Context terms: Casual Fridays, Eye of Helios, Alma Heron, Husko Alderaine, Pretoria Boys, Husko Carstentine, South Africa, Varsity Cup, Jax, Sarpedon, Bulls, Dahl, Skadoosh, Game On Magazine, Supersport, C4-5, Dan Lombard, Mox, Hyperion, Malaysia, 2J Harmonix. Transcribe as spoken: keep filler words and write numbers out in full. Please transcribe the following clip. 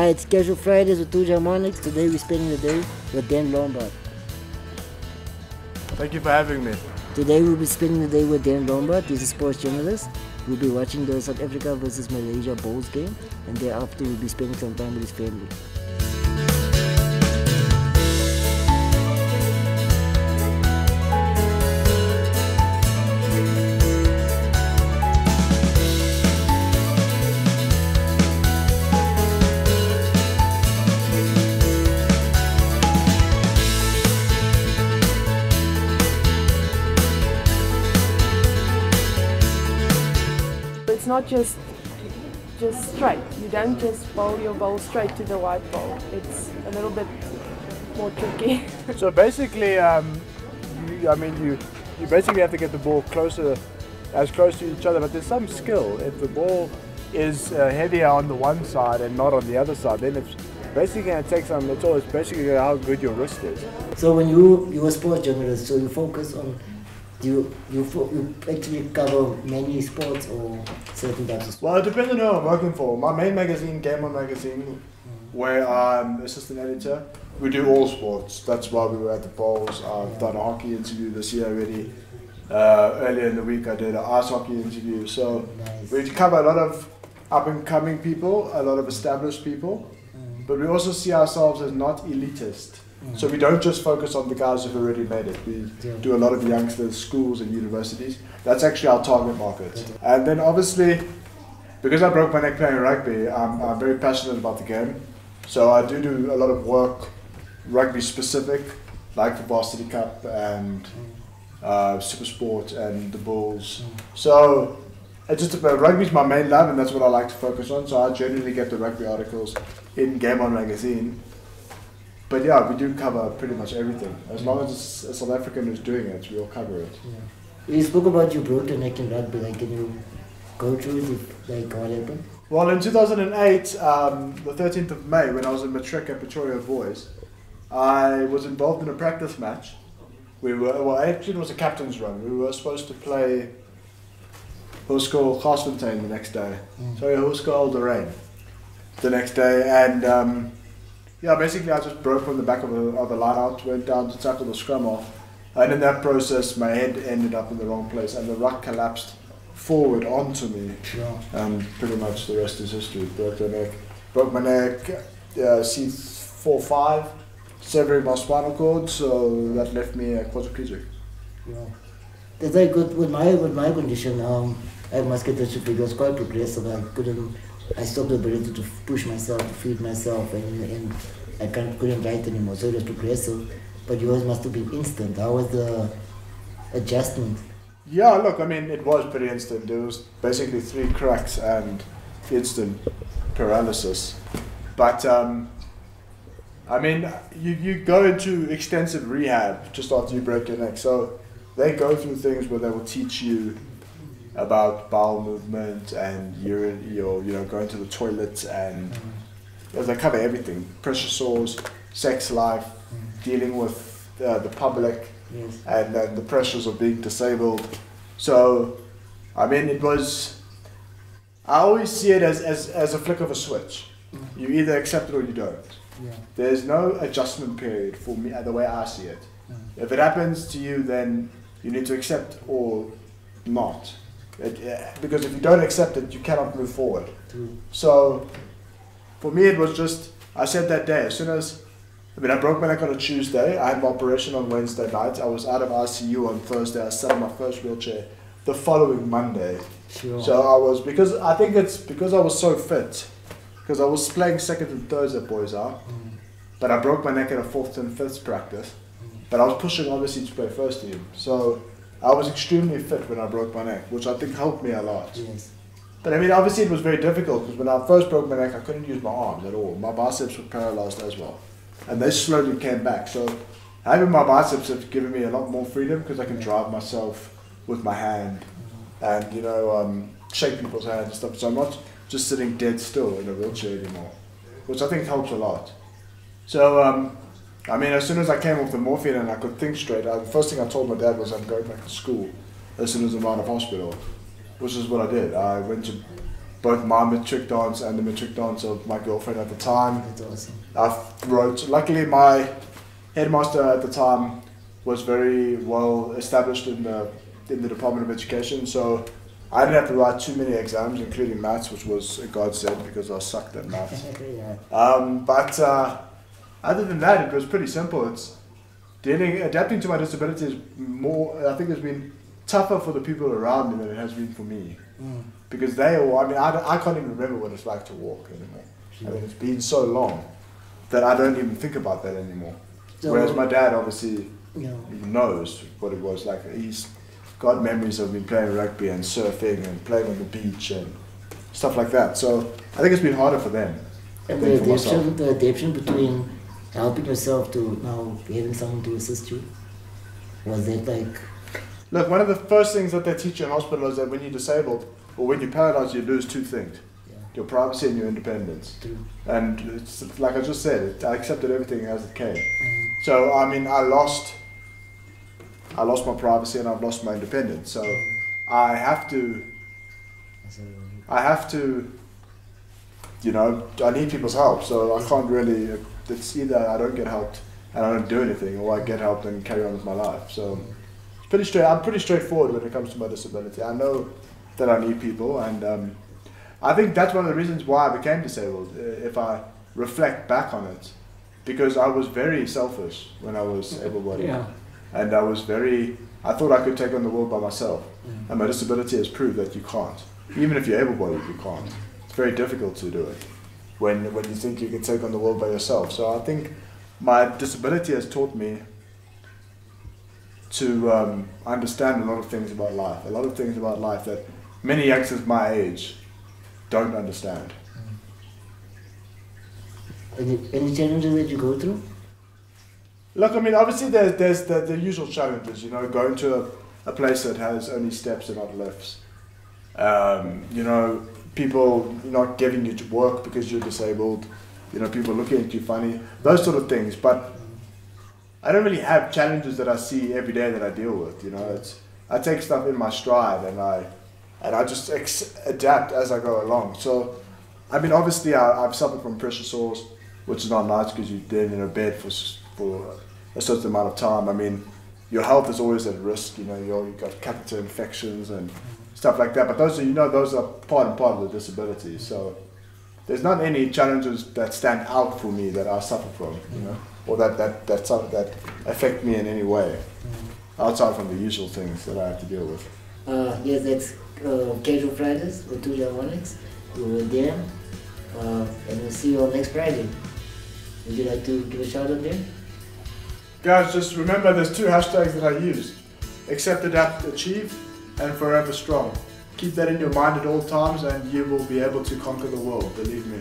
Hi, it's Casual Fridays with two J Harmonix. Today we're spending the day with Dan Lombard. Thank you for having me. Today we'll be spending the day with Dan Lombard. He's a sports journalist. We'll be watching the South Africa versus Malaysia Bulls game, and thereafter we'll be spending some time with his family. It's not just just straight. You don't just bowl your ball straight to the white ball. It's a little bit more tricky. So basically, um, you, I mean, you you basically have to get the ball closer, as close to each other. But there's some skill. If the ball is uh, heavier on the one side and not on the other side, then it's basically going to take some. It's all. It's basically how good your wrist is. So when you you're a sports journalist, so you focus on. You, you you actually cover many sports or certain types of sports? Well, it depends on who I'm working for. My main magazine, Game On Magazine, mm-hmm. where I'm assistant editor, we do all sports. That's why we were at the Bulls. I've yeah. done a hockey interview this year already. Uh, earlier in the week I did an ice hockey interview. So nice. We cover a lot of up-and-coming people, a lot of established people, mm-hmm. but we also see ourselves as not elitist. Mm. So we don't just focus on the guys who've already made it. We yeah. do a lot of youngsters, schools and universities. That's actually our target market. And then obviously, because I broke my neck playing rugby, I'm, I'm very passionate about the game. So I do do a lot of work, rugby specific, like the Varsity Cup and uh, Supersport and the Bulls. So it's just about rugby's my main love, and that's what I like to focus on. So I generally get the rugby articles in Game On Magazine. But yeah, we do cover pretty much everything. As long as it's a South African who's doing it, we'll cover it. Yeah. You spoke about you broke your neck in rugby. Like, can you go through it? Like, what happened? Well, in two thousand eight, um, the thirteenth of May, when I was in Matric at Pretoria Boys, I was involved in a practice match. We were, well, actually it was a captain's run. We were supposed to play Husko Carstentine the next day. Mm. Sorry, Husko Alderaine the next day. And Um, Yeah, basically I just broke from the back of a, of a line out, went down to tackle the scrum off, and in that process my head ended up in the wrong place and the ruck collapsed forward onto me. Yeah. And pretty much the rest is history. Broke my neck, broke my neck, uh, C four five, severing my spinal cord, so that left me a quadriplegic. Yeah. That's very good. With my, with my condition, um, I have muscular dystrophy. It was quite progressive. I couldn't I stopped the ability to push myself, to feed myself, and, and I can't, couldn't write anymore, so it was progressive. But yours must have been instant. How was the adjustment? Yeah, look, I mean, it was pretty instant. There was basically three cracks and instant paralysis. But, um, I mean, you, you go into extensive rehab just after you break your neck. So they go through things where they will teach you about bowel movement and urine, your, you know, going to the toilet, and mm. they cover everything. Pressure sores, sex life, mm. dealing with uh, the public, yes. and, and the pressures of being disabled. So, I mean, it was, I always see it as, as, as a flick of a switch. Mm. You either accept it or you don't. Yeah. There's no adjustment period for me, the way I see it. Mm. If it happens to you, then you need to accept or not. It, yeah, because if you don't accept it, you cannot move forward. True. So, for me, it was just, I said that day, as soon as, I mean, I broke my neck on a Tuesday, I had my operation on Wednesday night, I was out of I C U on Thursday, I sat in my first wheelchair the following Monday. Sure. So I was, because I think it's, because I was so fit, because I was playing second and thirds at Boys Out, mm. but I broke my neck in a fourth and fifth practice, mm. but I was pushing, obviously, to play first team. So I was extremely fit when I broke my neck, which I think helped me a lot. Yes. But I mean, obviously it was very difficult, because when I first broke my neck, I couldn't use my arms at all. My biceps were paralyzed as well. And they slowly came back. So having my biceps has given me a lot more freedom, because I can drive myself with my hand and, you know, um, shake people's hands and stuff. So I'm not just sitting dead still in a wheelchair anymore, which I think helps a lot. So, um, I mean, as soon as I came off the morphine and I could think straight, I, the first thing I told my dad was I'm going back to school as soon as I'm out of hospital, which is what I did. I went to both my matric dance and the matric dance of my girlfriend at the time. That's awesome. I wrote, luckily my headmaster at the time was very well established in the, in the Department of Education, so I didn't have to write too many exams, including maths, which was a godsend because I sucked at maths. Yeah. Um, but uh, other than that, it was pretty simple. It's dealing, adapting to my disability is more, I think it's been tougher for the people around me than it has been for me. Mm. Because they all, I mean, I, I can't even remember what it's like to walk anymore. Yeah. I mean, it's been so long that I don't even think about that anymore. So, whereas my dad obviously yeah. knows what it was like. He's got memories of me playing rugby and surfing and playing on the beach and stuff like that. So I think it's been harder for them. And the adaptation, the adaptation between helping yourself to now having someone to assist you, was that like... Look, one of the first things that they teach you in hospital is that when you're disabled or when you're paralyzed, you lose two things. Yeah. Your privacy and your independence. True. And it's, like I just said, I accepted everything as it came. Mm. So, I mean, I lost... I lost my privacy and I've lost my independence, so I have to, I have to, you know, I need people's help, so I can't really, it's either I don't get helped and I don't do anything, or I get helped and carry on with my life, so it's pretty straight, I'm pretty straightforward when it comes to my disability. I know that I need people, and um, I think that's one of the reasons why I became disabled, if I reflect back on it, because I was very selfish when I was able-bodied. Yeah. And I was very, I thought I could take on the world by myself. Mm. And my disability has proved that you can't. Even if you're able-bodied, you can't. It's very difficult to do it when, when you think you can take on the world by yourself. So I think my disability has taught me to um, understand a lot of things about life. A lot of things about life that many youngsters my age don't understand. Any, any challenges that you go through? Look, I mean, obviously there's, there's the, the usual challenges, you know, going to a, a place that has only steps and not lifts. Um, you know, people not giving you work because you're disabled. You know, people looking at you funny. Those sort of things. But I don't really have challenges that I see every day that I deal with, you know. It's, I take stuff in my stride and I, and I just ex adapt as I go along. So, I mean, obviously I, I've suffered from pressure sores, which is not nice because you're then in a bed for... for a certain amount of time. I mean, your health is always at risk, you know, you're, you've got catheter infections and stuff like that, but those are, you know, those are part and part of the disability, so there's not any challenges that stand out for me that I suffer from, you know, or that, that, that, that affect me in any way, outside from the usual things that I have to deal with. Uh, yes, that's uh, Casual Fridays with two J Harmonix. We were there, uh, and we'll see you on next Friday. Would you like to give a shout out there? Guys, just remember there's two hashtags that I use. Accept, adapt, achieve, and forever strong. Keep that in your mind at all times and you will be able to conquer the world, believe me.